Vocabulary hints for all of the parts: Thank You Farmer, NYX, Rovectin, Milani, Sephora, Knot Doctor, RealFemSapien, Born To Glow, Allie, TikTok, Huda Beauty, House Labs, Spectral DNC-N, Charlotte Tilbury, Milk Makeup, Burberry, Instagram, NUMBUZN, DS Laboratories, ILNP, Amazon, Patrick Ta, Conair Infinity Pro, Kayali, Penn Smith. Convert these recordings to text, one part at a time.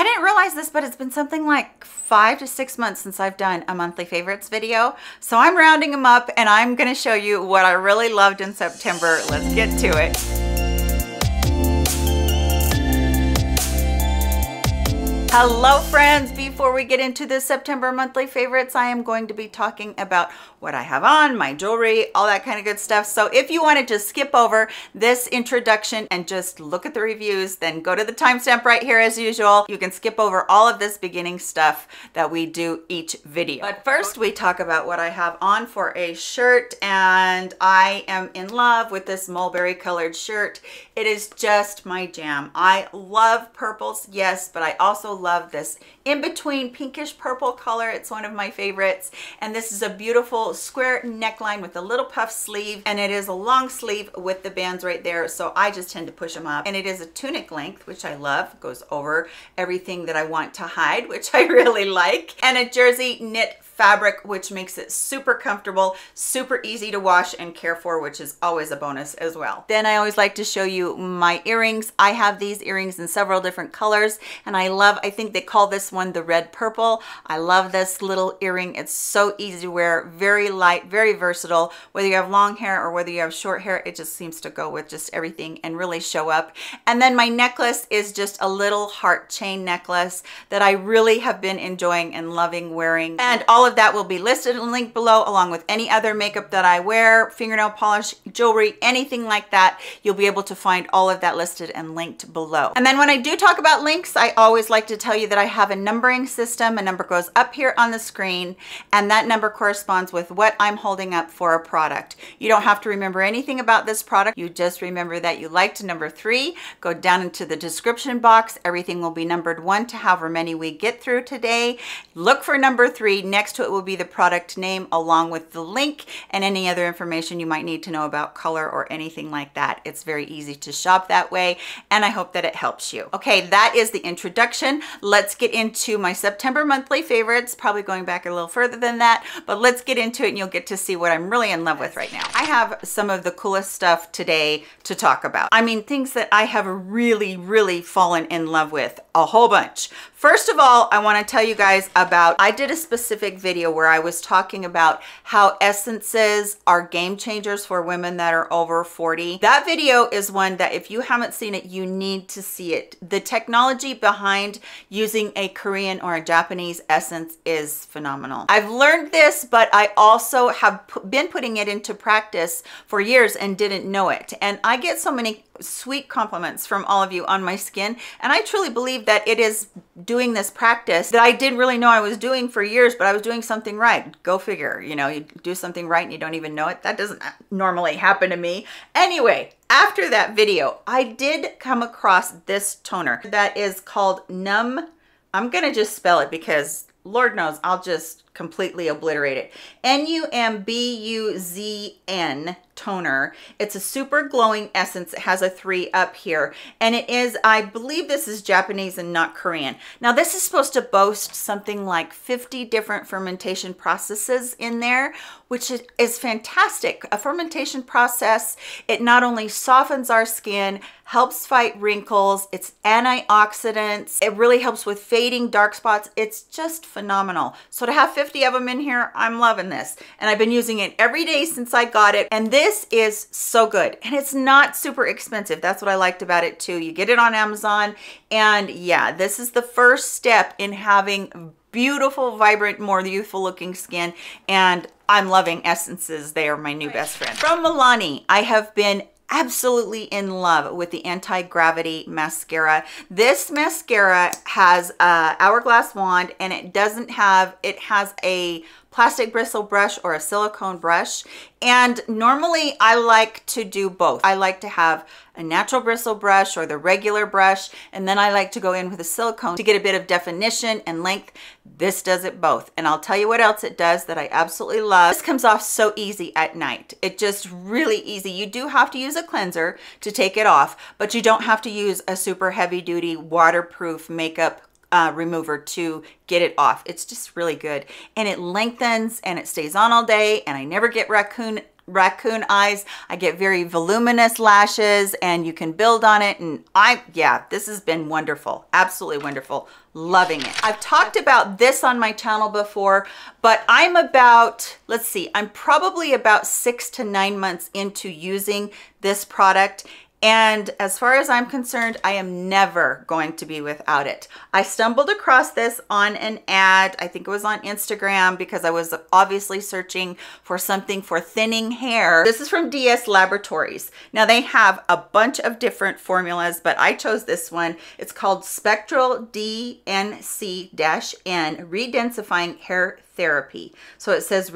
I didn't realize this, but it's been something like 5 to 6 months since I've done a monthly favorites video. So I'm rounding them up and I'm gonna show you what I really loved in September. Let's get to it. Hello friends, before we get into the September monthly favorites, I am going to be talking about what I have on, my jewelry, all that kind of good stuff. So if you want to just skip over this introduction and just look at the reviews, then go to the timestamp right here as usual. You can skip over all of this beginning stuff that we do each video. But first we talk about what I have on for a shirt, and I am in love with this mulberry colored shirt. It is just my jam. I love purples, yes, but I also love this in between pinkish purple color. It's one of my favorites, and this is a beautiful square neckline with a little puff sleeve, and it is a long sleeve with the bands right there, so I just tend to push them up. And it is a tunic length, which I love. It goes over everything that I want to hide, which I really like, and a jersey knit fabric, which makes it super comfortable, super easy to wash and care for, which is always a bonus as well. Then I always like to show you my earrings. I have these earrings in several different colors, and I think they call this one the red purple. I love this little earring. It's so easy to wear, very light, very versatile. Whether you have long hair or whether you have short hair, it just seems to go with just everything and really show up. And then my necklace is just a little heart chain necklace that I really have been enjoying and loving wearing. And all of that will be listed and linked below, along with any other makeup that I wear, fingernail polish, jewelry, anything like that. You'll be able to find all of that listed and linked below. And then when I do talk about links, I always like to tell you that I have a numbering system. A number goes up here on the screen, and that number corresponds with what I'm holding up for a product. You don't have to remember anything about this product. You just remember that you liked number 3. Go down into the description box. Everything will be numbered 1 to however many we get through today. Look for number 3. Next to it will be the product name, along with the link and any other information you might need to know about color or anything like that. It's very easy to shop that way, and I hope that it helps you. Okay, that is the introduction. Let's get into my September monthly favorites, probably going back a little further than that, but let's get into it and you'll get to see what I'm really in love with right now. I have some of the coolest stuff today to talk about. I mean, things that I have really, really fallen in love with, a whole bunch. First of all, I want to tell you guys about, I did a specific video where I was talking about how essences are game changers for women that are over 40. That video is one that if you haven't seen it, you need to see it. The technology behind using a Korean or a Japanese essence is phenomenal. I've learned this, but I also have been putting it into practice for years and didn't know it. And I get so many sweet compliments from all of you on my skin, and I truly believe that it is doing this practice that I didn't really know I was doing for years, but I was doing something right. Go figure, you know, you do something right and you don't even know it. That doesn't normally happen to me. Anyway, after that video, I did come across this toner that is called Num. I'm gonna just spell it because Lord knows I'll just completely obliterate it. N-U-M-B-U-Z-N toner. It's a super glowing essence. It has a 3 up here, and it is, I believe this is Japanese and not Korean. Now this is supposed to boast something like 50 different fermentation processes in there, which is fantastic. A fermentation process, it not only softens our skin, helps fight wrinkles, it's antioxidants, it really helps with fading dark spots. It's just phenomenal. So to have 50 of them in here, I'm loving this, and I've been using it every day since I got it, and this is so good, and it's not super expensive. That's what I liked about it too. You get it on Amazon, and yeah, this is the first step in having beautiful, vibrant, more youthful looking skin, and I'm loving essences. They are my new best friend. From Milani, I have been absolutely in love with the anti-gravity mascara. This mascara has a hourglass wand, and it doesn't have, it has a plastic bristle brush or a silicone brush. And normally I like to do both. I like to have a natural bristle brush or the regular brush, and then I like to go in with a silicone to get a bit of definition and length. This does it both. And I'll tell you what else it does that I absolutely love. This comes off so easy at night. It just really easy. You do have to use a cleanser to take it off, but you don't have to use a super heavy duty waterproof makeup remover to get it off. It's just really good, and it lengthens and it stays on all day, and I never get raccoon raccoon eyes. I get very voluminous lashes and you can build on it. And yeah, this has been wonderful. Absolutely wonderful. Loving it. I've talked about this on my channel before, but I'm about, let's see, I'm probably about 6 to 9 months into using this product. And as far as I'm concerned, I am never going to be without it. I stumbled across this on an ad. I think it was on Instagram because I was obviously searching for something for thinning hair. This is from DS Laboratories. Now they have a bunch of different formulas, but I chose this one. It's called Spectral DNC-N, Redensifying Hair Therapy. So it says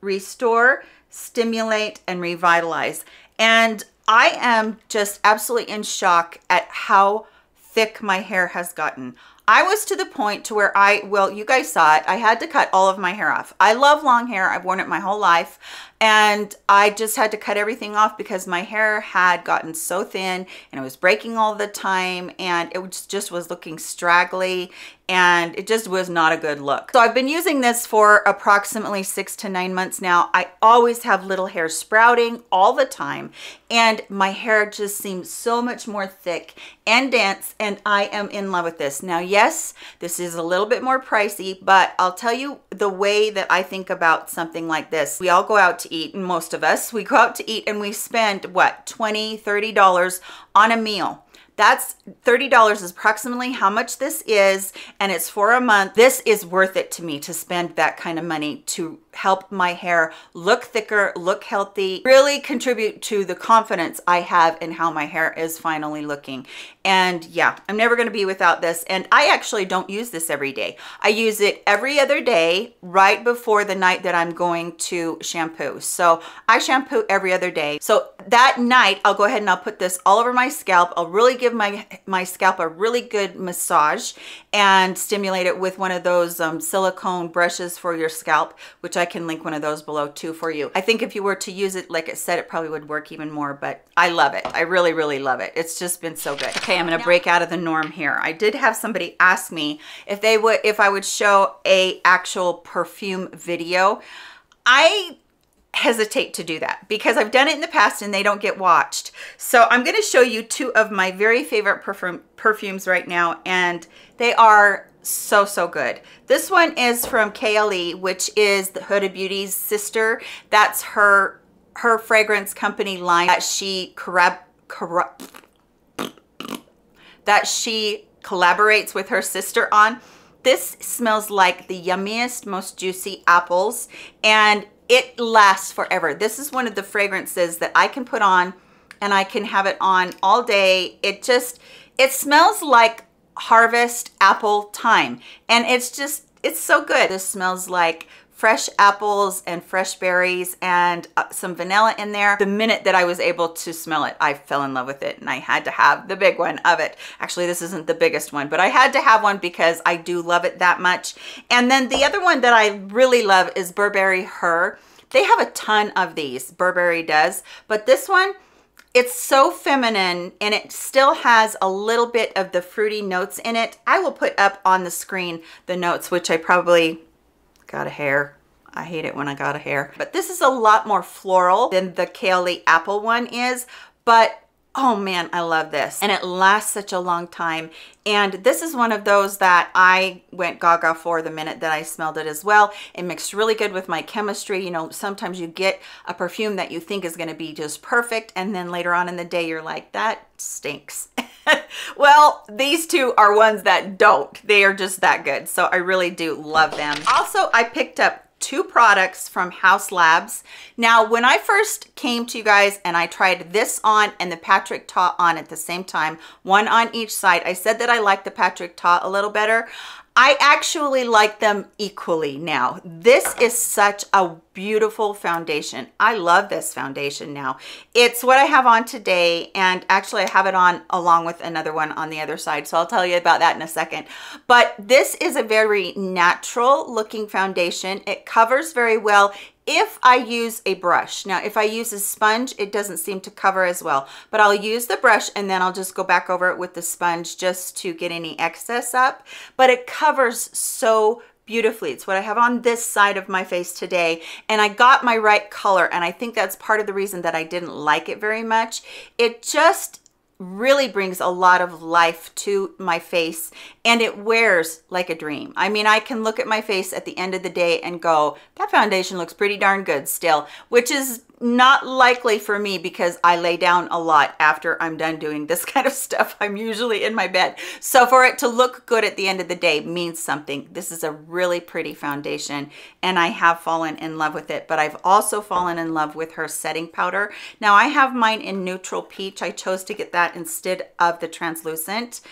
restore, stimulate, and revitalize. And I am just absolutely in shock at how thick my hair has gotten. I was to the point to where well, you guys saw it, I had to cut all of my hair off. I love long hair. I've worn it my whole life. And I just had to cut everything off because my hair had gotten so thin and it was breaking all the time and it just was looking straggly and it just was not a good look. So I've been using this for approximately 6 to 9 months now. I always have little hair sprouting all the time and my hair just seems so much more thick and dense, and I am in love with this. Now, yes, this is a little bit more pricey, but I'll tell you the way that I think about something like this. We all go out to eat, and most of us, we go out to eat and we spend what, $20, $30 on a meal. That's $30 is approximately how much this is, and it's for a month. This is worth it to me to spend that kind of money to help my hair look thicker, look healthy, really contribute to the confidence I have in how my hair is finally looking. And yeah, I'm never going to be without this. And I actually don't use this every day. I use it every other day right before the night that I'm going to shampoo. So I shampoo every other day. So that night I'll go ahead and I'll put this all over my scalp. I'll really give my scalp a really good massage and stimulate it with one of those silicone brushes for your scalp, which I can link one of those below too for you. I think if you were to use it, like I said, it probably would work even more, but I love it. I really, really love it. It's just been so good. Okay, I'm gonna break out of the norm here. I did have somebody ask me if they would, if I would show an actual perfume video. I hesitate to do that because I've done it in the past and they don't get watched. So I'm gonna show you two of my very favorite perfumes right now, and they are so, so good. This one is from Kayali, which is the Huda Beauty's sister. That's her fragrance company line that she collaborates with her sister on. This smells like the yummiest, most juicy apples, and it lasts forever. This is one of the fragrances that I can put on and I can have it on all day. It smells like harvest apple time, and it's so good. This smells like fresh apples and fresh berries and some vanilla in there. The minute that I was able to smell it, I fell in love with it, and I had to have the big one of it. Actually, this isn't the biggest one, but I had to have one because I do love it that much. And then the other one that I really love is Burberry Her. They have a ton of these, Burberry does, but this one, it's so feminine, and it still has a little bit of the fruity notes in it. I will put up on the screen the notes, which I probably got a hair. I hate it when I got a hair. But this is a lot more floral than the Kayali Apple one is, but oh man, I love this. And it lasts such a long time. And this is one of those that I went gaga for the minute that I smelled it as well. It mixed really good with my chemistry. You know, sometimes you get a perfume that you think is gonna be just perfect, and then later on in the day, you're like, that stinks. Well, these two are ones that don't. They are just that good. So I really do love them. Also, I picked up two products from House Labs. Now, when I first came to you guys and I tried this on and the Patrick Ta on at the same time, one on each side, I said that I liked the Patrick Ta a little better. I actually like them equally now. This is such a beautiful foundation. I love this foundation now. It's what I have on today, and actually I have it on along with another one on the other side, so I'll tell you about that in a second. But this is a very natural looking foundation. It covers very well if I use a brush. Now, if I use a sponge, it doesn't seem to cover as well, but I'll use the brush and then I'll just go back over it with the sponge just to get any excess up, but it covers so beautifully. It's what I have on this side of my face today, and I got my right color, and I think that's part of the reason that I didn't like it very much. It just really brings a lot of life to my face, and it wears like a dream. I mean, I can look at my face at the end of the day and go, that foundation looks pretty darn good still, which is not likely for me because I lay down a lot after I'm done doing this kind of stuff. I'm usually in my bed. So for it to look good at the end of the day means something. This is a really pretty foundation, and I have fallen in love with it, but I've also fallen in love with her setting powder. Now I have mine in neutral peach. I chose to get that instead of the translucent.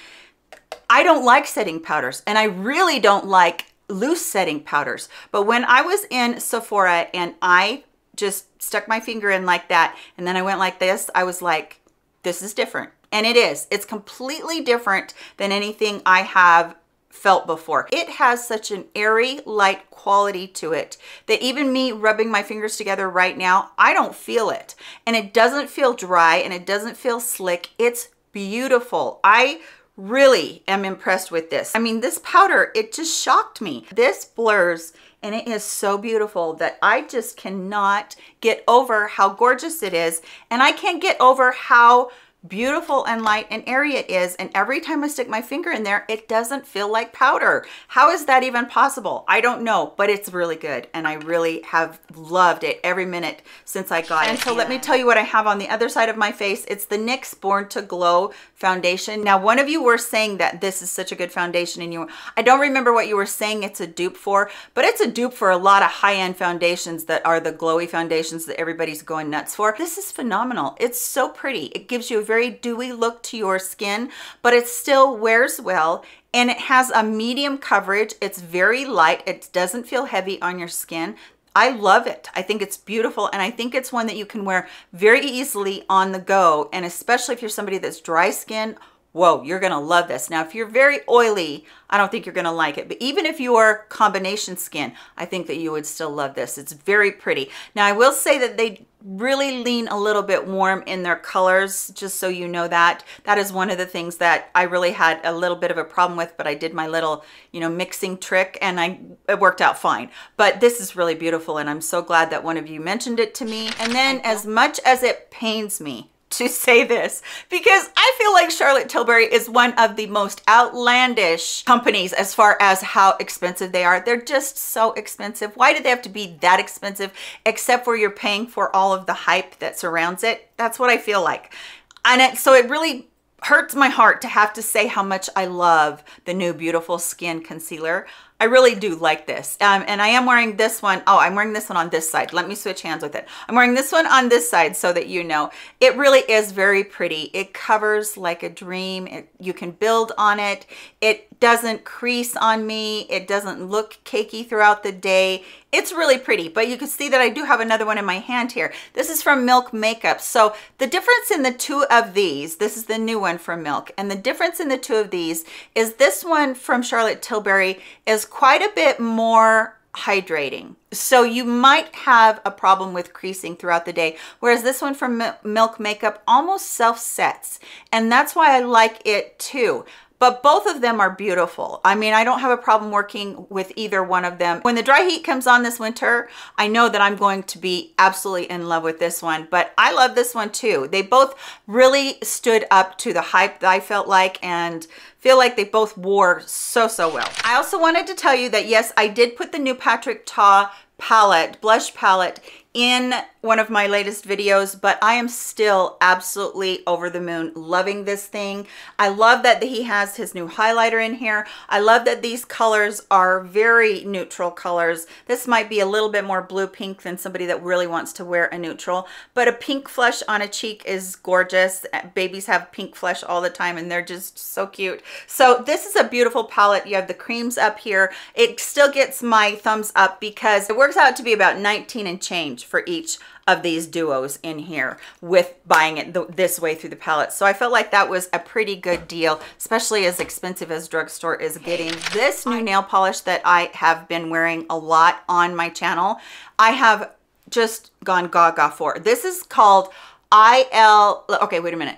I don't like setting powders, and I really don't like loose setting powders. But when I was in Sephora and I just stuck my finger in like that, and then I went like this, I was like, this is different. And it is. It's completely different than anything I have felt before. It has such an airy, light quality to it that even me rubbing my fingers together right now, I don't feel it. And it doesn't feel dry, and it doesn't feel slick. It's beautiful. I really am impressed with this. I mean, this powder, it just shocked me. This blurs, and it is so beautiful that I just cannot get over how gorgeous it is, and I can't get over how beautiful and light and airy it is. And every time I stick my finger in there, it doesn't feel like powder. How is that even possible? I don't know, but it's really good, and I really have loved it every minute since I got it. And so let me tell you what I have on the other side of my face. It's the NYX Born to Glow foundation. Now, one of you were saying that this is such a good foundation, and I don't remember what you were saying it's a dupe for, but it's a dupe for a lot of high-end foundations that are the glowy foundations that everybody's going nuts for. This is phenomenal. It's so pretty. It gives you a very dewy look to your skin, but it still wears well, and it has a medium coverage. It's very light. It doesn't feel heavy on your skin. I love it. I think it's beautiful, and I think it's one that you can wear very easily on the go, and especially if you're somebody that's dry skin, whoa, you're gonna love this. Now, if you're very oily, I don't think you're gonna like it, but even if you are combination skin, I think that you would still love this. It's very pretty. Now, I will say that they really lean a little bit warm in their colors, just so you know that. That is one of the things that I really had a little bit of a problem with, but I did my little, you know, mixing trick, and it worked out fine. But this is really beautiful, and I'm so glad that one of you mentioned it to me. And then, as much as it pains me to say this, because I feel like Charlotte Tilbury is one of the most outlandish companies as far as how expensive they are. They're just so expensive. Why do they have to be that expensive, except for you're paying for all of the hype that surrounds it? That's what I feel like. And so it really hurts my heart to have to say how much I love the new Beautiful Skin Concealer. I really do like this. And I am wearing this one. Oh, I'm wearing this one on this side. Let me switch hands with it. I'm wearing this one on this side so that you know. It really is very pretty. It covers like a dream. You can build on it. It doesn't crease on me. It doesn't look cakey throughout the day. It's really pretty, but you can see that I do have another one in my hand here. This is from Milk Makeup. So the difference in the two of these, this is the new one from Milk, and the difference in the two of these is this one from Charlotte Tilbury is quite a bit more hydrating. So you might have a problem with creasing throughout the day, whereas this one from Milk Makeup almost self-sets, and that's why I like it too. But both of them are beautiful. I mean, I don't have a problem working with either one of them. When the dry heat comes on this winter, I know that I'm going to be absolutely in love with this one, but I love this one too. They both really stood up to the hype that I felt like, and feel like they both wore so well. I also wanted to tell you that yes, I did put the new Patrick Ta palette, blush palette, in one of my latest videos, but I am still absolutely over the moon loving this thing. I love that he has his new highlighter in here. I love that these colors are very neutral colors. This might be a little bit more blue pink than somebody that really wants to wear a neutral, but a pink flush on a cheek is gorgeous. Babies have pink flush all the time, and they're just so cute. So this is a beautiful palette. You have the creams up here. It still gets my thumbs up because it works out to be about 19 and change for each of these duos in here with buying it this way through the palette. So I felt like that was a pretty good deal, especially as expensive as drugstore is getting. This new nail polish that I have been wearing a lot on my channel, I have just gone gaga for. This is called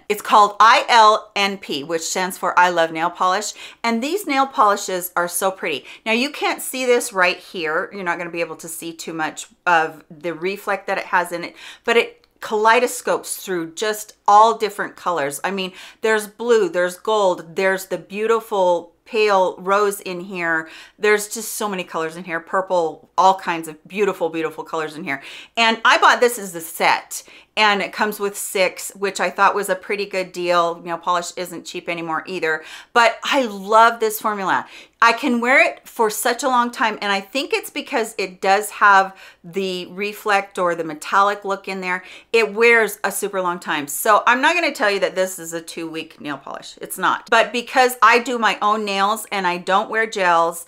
It's called ILNP, which stands for I Love Nail Polish. And these nail polishes are so pretty. Now you can't see this right here. You're not going to be able to see too much of the reflect that it has in it, but it kaleidoscopes through just all different colors. I mean, there's blue, there's gold, there's the beautiful pale rose in here. There's just so many colors in here, purple, all kinds of beautiful, beautiful colors in here. And I bought this as a set, and it comes with 6, which I thought was a pretty good deal. You know, polish isn't cheap anymore either, but I love this formula. I can wear it for such a long time, and I think it's because it does have the reflect or the metallic look in there. It wears a super long time. So I'm not gonna tell you that this is a 2-week nail polish, it's not. But because I do my own nails and I don't wear gels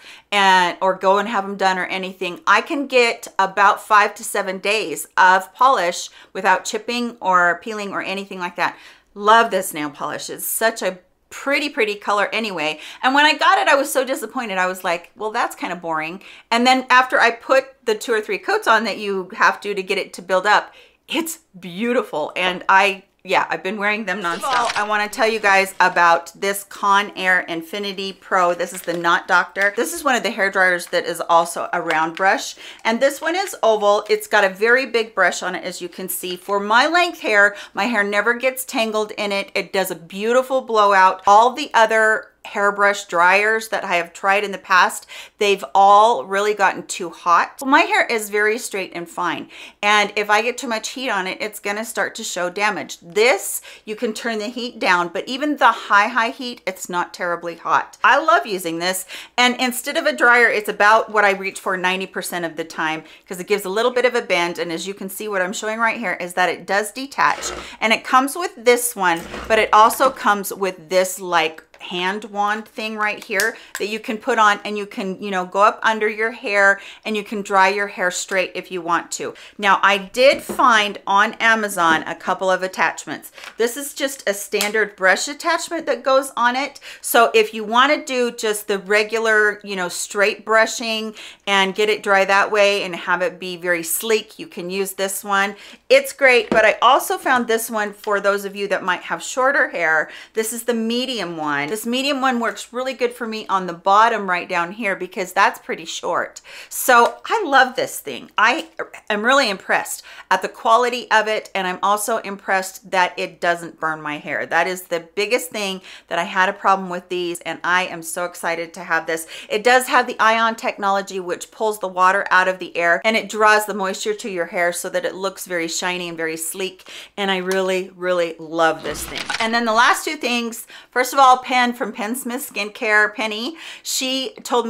or go and have them done or anything, I can get about 5 to 7 days of polish without chipping or peeling or anything like that. Love this nail polish. It's such a pretty color anyway. And when I got it, I was so disappointed. I was like, well, that's kind of boring. And then after I put the 2 or 3 coats on that you have to get it to build up, it's beautiful. And I've been wearing them nonstop. I want to tell you guys about this Conair Infinity Pro. This is the Knot Doctor. This is one of the hair dryers that is also a round brush. And this one is oval. It's got a very big brush on it, as you can see. For my length hair, my hair never gets tangled in it. It does a beautiful blowout. All the other hairbrush dryers that I have tried in the past, they've all really gotten too hot. My hair is very straight and fine, and if I get too much heat on it, it's gonna start to show damage. This, you can turn the heat down, but even the high heat, it's not terribly hot. I love using this, and instead of a dryer, it's about what I reach for 90% of the time, because it gives a little bit of a bend, and as you can see, what I'm showing right here is that it does detach, and it comes with this one, but it also comes with this like hand wand thing right here that you can put on, and you can, you know, go up under your hair and you can dry your hair straight if you want to. Now I did find on Amazon a couple of attachments. This is just a standard brush attachment that goes on it. So if you want to do just the regular, you know, straight brushing and get it dry that way and have it be very sleek, you can use this one. It's great, but I also found this one for those of you that might have shorter hair. This is the medium one. This medium one works really good for me on the bottom right down here because that's pretty short. So I love this thing. I am really impressed at the quality of it, and I'm also impressed that it doesn't burn my hair. That is the biggest thing that I had a problem with these, and I am so excited to have this. It does have the ion technology, which pulls the water out of the air and it draws the moisture to your hair so that it looks very shiny and very sleek, and I really love this thing. And then the last two things, first of all, Penn from Penn Smith Skincare, Penny, she told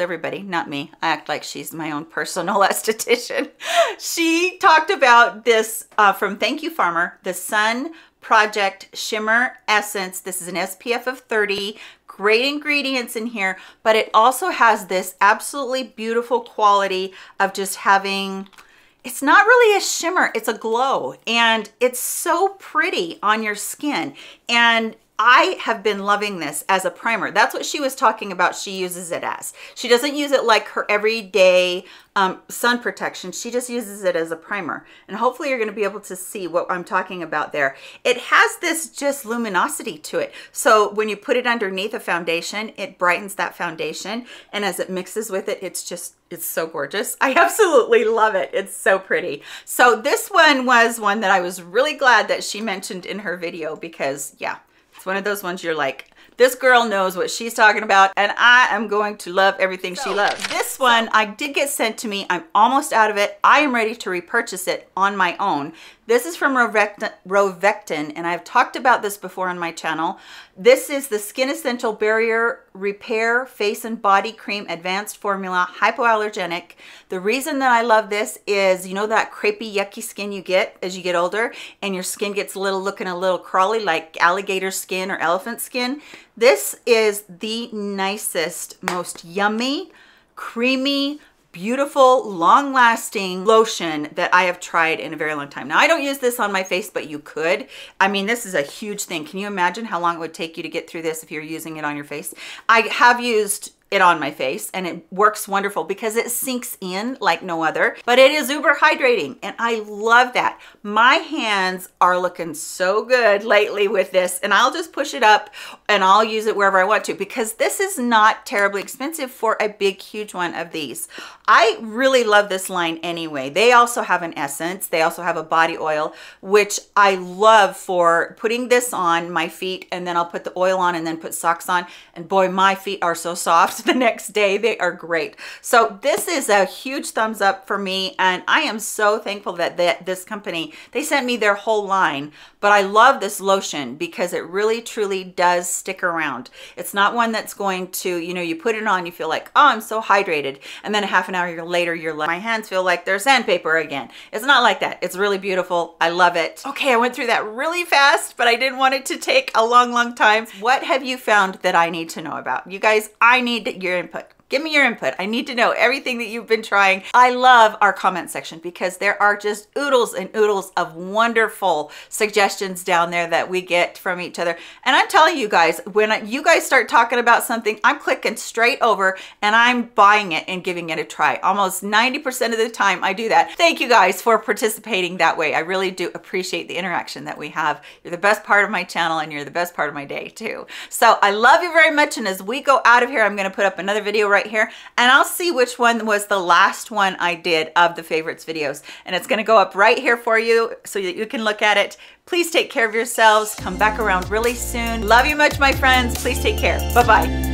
everybody, not me. I act like she's my own personal esthetician. She talked about this from Thank You Farmer, the Sun Project Shimmer Essence. This is an SPF of 30. Great ingredients in here, but it also has this absolutely beautiful quality of just having, it's not really a shimmer, it's a glow. And it's so pretty on your skin. And I have been loving this as a primer. That's what she was talking about. She uses it as, she doesn't use it like her everyday sun protection. She just uses it as a primer. And hopefully you're going to be able to see what I'm talking about there. It has this just luminosity to it. So when you put it underneath a foundation, it brightens that foundation. And as it mixes with it, it's so gorgeous. I absolutely love it. It's so pretty. So this one was one that I was really glad that she mentioned in her video, because yeah, it's one of those ones you're like, this girl knows what she's talking about, and I am going to love everything she loves. This one I did get sent to me. I'm almost out of it. I am ready to repurchase it on my own. This is from Rovectin, and I've talked about this before on my channel. This is the Skin Essential Barrier Repair Face and Body Cream Advanced Formula, hypoallergenic. The reason that I love this is, you know, that crepey, yucky skin you get as you get older, and your skin gets a little crawly, like alligator skin or elephant skin. This is the nicest, most yummy, creamy, beautiful, long-lasting lotion that I have tried in a very long time. Now, I don't use this on my face, but you could. I mean, this is a huge thing. Can you imagine how long it would take you to get through this if you're using it on your face? I have used it on my face, and it works wonderful because it sinks in like no other, but it is uber hydrating, and I love that. My hands are looking so good lately with this, and I'll just push it up and I'll use it wherever I want to, because this is not terribly expensive for a big, huge one of these. I really love this line anyway. They also have an essence. They also have a body oil, which I love for putting this on my feet, and then I'll put the oil on and then put socks on, and boy, my feet are so soft the next day. They are great. So this is a huge thumbs up for me, and I am so thankful that this company, they sent me their whole line. But I love this lotion because it really truly does stick around. It's not one that's going to, you know, you put it on, you feel like, oh, I'm so hydrated, and then a half an hour later you're like, my hands feel like they're sandpaper again. It's not like that. It's really beautiful. I love it. Okay, I went through that really fast, but I didn't want it to take a long time. What have you found that I need to know about? You guys, I need your input. Give me your input. I need to know everything that you've been trying. I love our comment section because there are just oodles and oodles of wonderful suggestions down there that we get from each other. And I'm telling you guys, when you guys start talking about something, I'm clicking straight over and I'm buying it and giving it a try. Almost 90% of the time I do that. Thank you guys for participating that way. I really do appreciate the interaction that we have. You're the best part of my channel, and you're the best part of my day too. So I love you very much. And as we go out of here, I'm going to put up another video right here, and I'll see which one was the last one I did of the favorites videos, and it's going to go up right here for you so that you can look at it. Please take care of yourselves. Come back around really soon. Love you much, my friends. Please take care. Bye-bye.